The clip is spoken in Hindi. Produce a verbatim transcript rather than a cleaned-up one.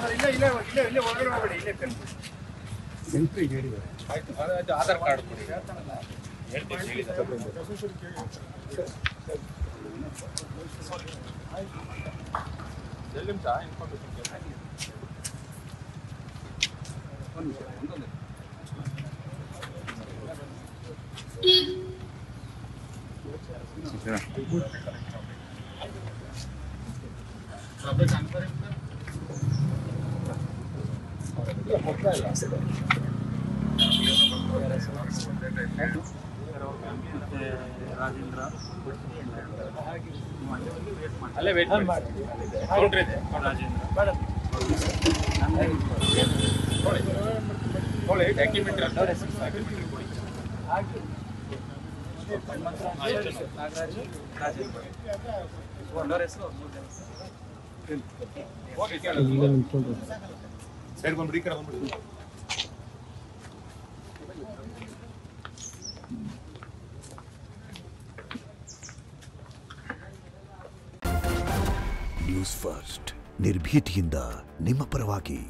आधार कार्ड राजेंद्र अल्ले वेट राजेंद्र सर बम ब्रेक करा दो मुझे न्यूज़ फर्स्ट निर्भीतियिंद निम्म परवागी।